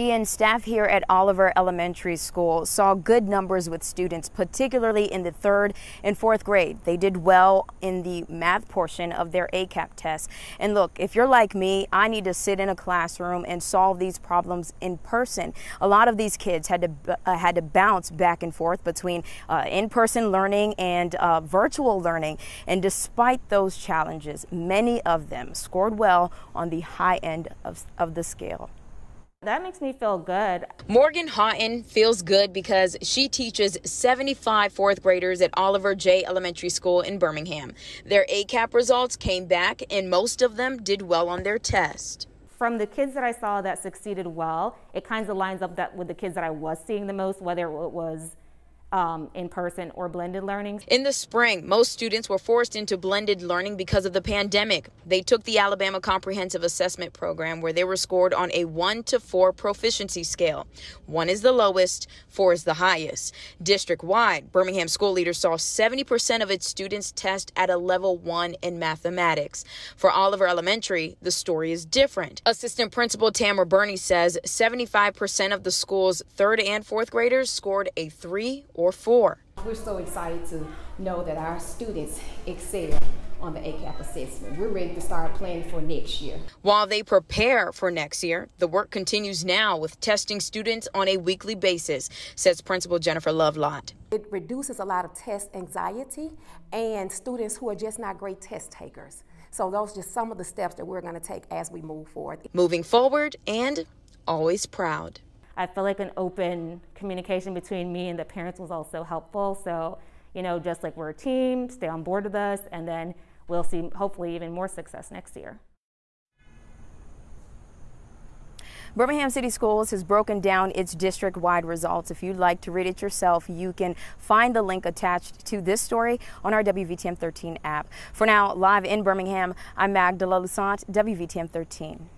Ian, staff here at Oliver Elementary School saw good numbers with students, particularly in the 3rd and 4th grade. They did well in the math portion of their ACAP test. And look, if you're like me, I need to sit in a classroom and solve these problems in person. A lot of these kids had to bounce back and forth between in-person learning and virtual learning. And despite those challenges, many of them scored well on the high end of the scale. That makes me feel good. Morgan Houghton feels good because she teaches 75 4th graders at Oliver J Elementary School in Birmingham. Their ACAP results came back and most of them did well on their test. From the kids that I saw that succeeded well, it kind of lines up that with the kids that I was seeing the most, whether it was in person or blended learning. In the spring, most students were forced into blended learning because of the pandemic. They took the Alabama Comprehensive Assessment Program where they were scored on a 1 to 4 proficiency scale. 1 is the lowest, 4 is the highest. District-wide, Birmingham school leaders saw 70% of its students test at a level 1 in mathematics. For Oliver Elementary, the story is different. Assistant Principal Tamara Burney says 75% of the school's 3rd and 4th graders scored a 3 or 4. We're so excited to know that our students excel on the ACAP assessment. We're ready to start planning for next year. While they prepare for next year, the work continues now with testing students on a weekly basis, says Principal Jennifer Lovelot. It reduces a lot of test anxiety and students who are just not great test takers. So those are just some of the steps that we're going to take as we move forward. Moving forward and always proud. I feel like an open communication between me and the parents was also helpful. So, you know, just like we're a team, stay on board with us, and then we'll see hopefully even more success next year. Birmingham City Schools has broken down its district-wide results. If you'd like to read it yourself, you can find the link attached to this story on our WVTM 13 app. For now, live in Birmingham, I'm Magdala Lusant, WVTM 13.